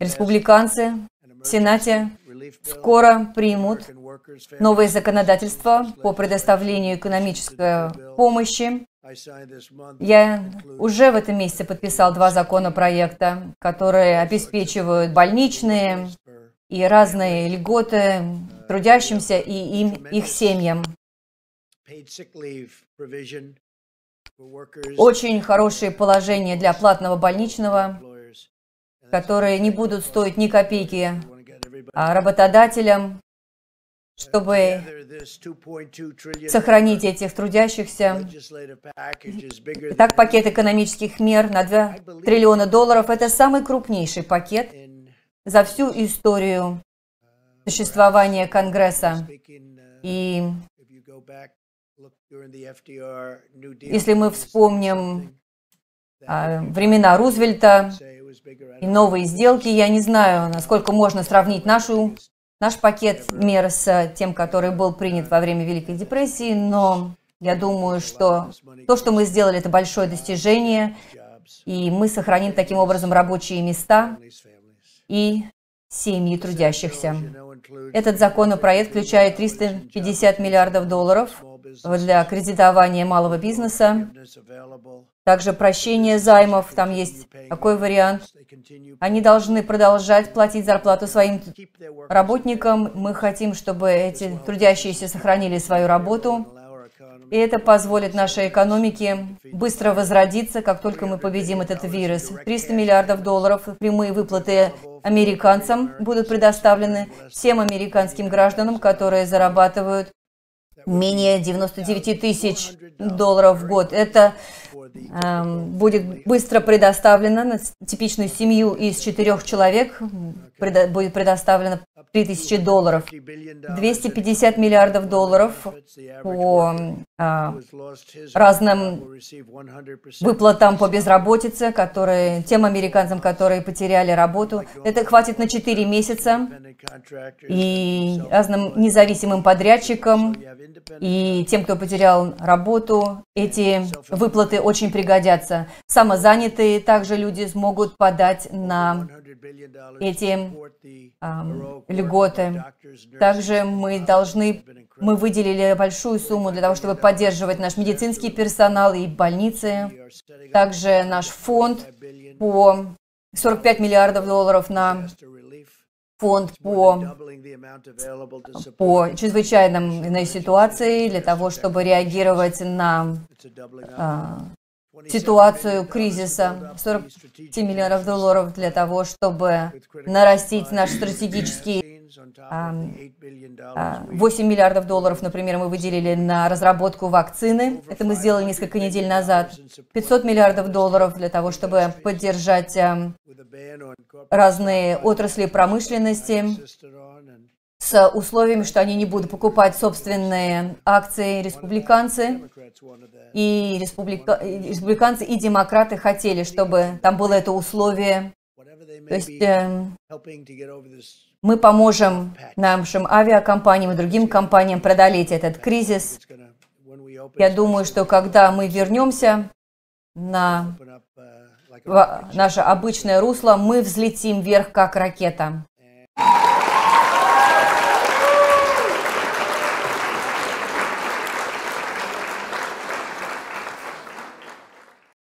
Республиканцы в Сенате скоро примут новое законодательство по предоставлению экономической помощи. Я уже в этом месяце подписал 2 законопроекта, которые обеспечивают больничные и разные льготы трудящимся и их семьям. Очень хорошие положения для платного больничного, которые не будут стоить ни копейки работодателям, чтобы сохранить этих трудящихся. Итак, пакет экономических мер на $2 триллиона – это самый крупнейший пакет за всю историю существования Конгресса. И если мы вспомним времена Рузвельта и новые сделки, я не знаю, насколько можно сравнить наш пакет мер с тем, который был принят во время Великой депрессии, но я думаю, что то, что мы сделали, это большое достижение, и мы сохраним таким образом рабочие места и семьи трудящихся. Этот законопроект включает $350 миллиардов для кредитования малого бизнеса, также прощение займов, там есть такой вариант. Они должны продолжать платить зарплату своим работникам. Мы хотим, чтобы эти трудящиеся сохранили свою работу, и это позволит нашей экономике быстро возродиться, как только мы победим этот вирус. $300 миллиардов прямые выплаты американцам будут предоставлены, всем американским гражданам, которые зарабатывают менее $99 тысяч в год. Это будет быстро предоставлено на типичную семью из 4 человек, будет предоставлено $3000. $250 миллиардов по разным выплатам по безработице, которые тем американцам, которые потеряли работу. Это хватит на 4 месяца и разным независимым подрядчикам, и тем, кто потерял работу, эти выплаты очень пригодятся. Самозанятые также люди смогут подать на эти льготы. Также мы выделили большую сумму для того, чтобы поддерживать наш медицинский персонал и больницы. Также наш фонд по $45 миллиардов на фонд по чрезвычайной ситуации для того, чтобы реагировать на ситуацию кризиса. $47 миллиардов для того, чтобы нарастить наш стратегический. $8 миллиардов, например, мы выделили на разработку вакцины. Это мы сделали несколько недель назад. $500 миллиардов для того, чтобы поддержать разные отрасли промышленности с условием, что они не будут покупать собственные акции. Республиканцы и демократы хотели, чтобы там было это условие. То есть мы поможем нашим авиакомпаниям и другим компаниям преодолеть этот кризис. Я думаю, что когда мы вернемся на наше обычное русло, мы взлетим вверх, как ракета.